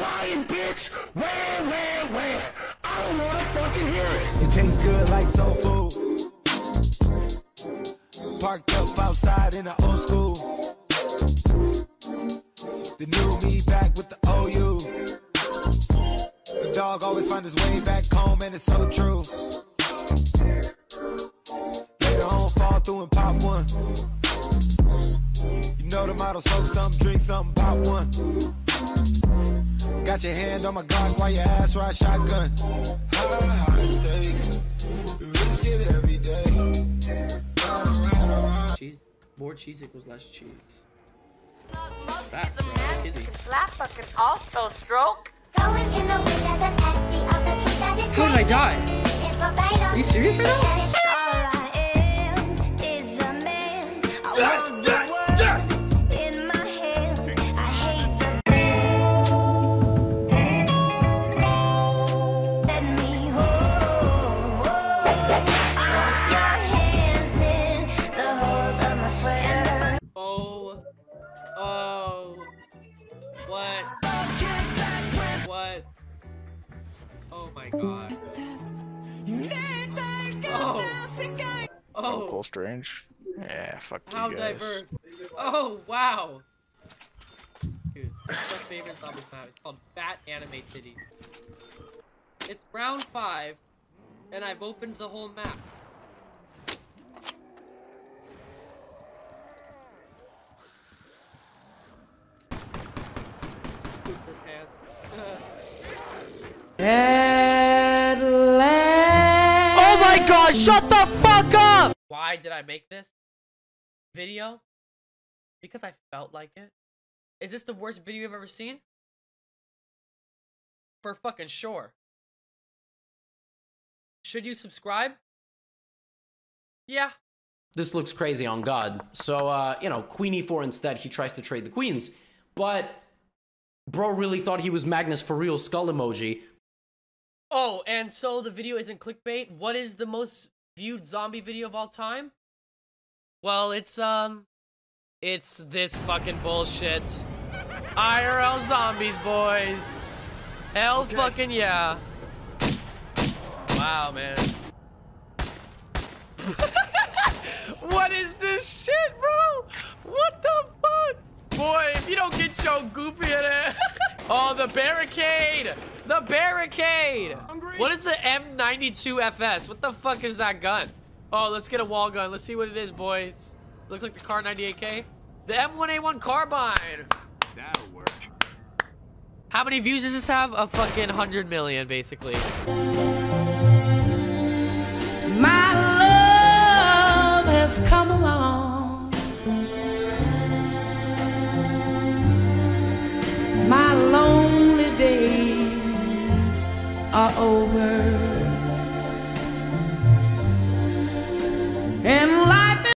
flying bitch. Where? I don't wanna fucking hear it. It tastes good like soul food. Parked up outside in the old school. The new me back with the OU. The dog always finds his way back home, and it's so true. Later on, fall through and pop one. You know the model, smoke something, drink something, pop one. Got your hand on my Glock while your ass ride shotgun. High stakes, risk it every day. Cheese, more cheese equals less cheese. That's right, kizzy. Slap fucking also stroke. How did I die? Are you serious right now? What? Oh my god. Oh. Oh. Cool Strange. Yeah, fuck you guys. How diverse. Oh, wow. Dude, that's my favorite Zombies map. It's called Fat Anime City. It's round 5, and I've opened the whole map. Oh my god, shut the fuck up! Why did I make this video? Because I felt like it. Is this the worst video I've ever seen? For fucking sure. Should you subscribe? Yeah. This looks crazy on God. So, you know, Queen E4 instead, he tries to trade the queens, but bro really thought he was Magnus for real, skull emoji. Oh, and so the video isn't clickbait. What is the most viewed zombie video of all time? Well, it's this fucking bullshit. IRL Zombies, boys. Hell okay. Fucking yeah. Wow, man. What is this shit, bro? What the fuck? Boy, if you don't get your goopy in it. Oh, the barricade! The barricade! What is the M92FS? What the fuck is that gun? Oh, let's get a wall gun. Let's see what it is, boys. Looks like the car 98K. The M1A1 carbine. That'll work. How many views does this have? A fucking 100 million, basically. My love has come along. My lonely days are over.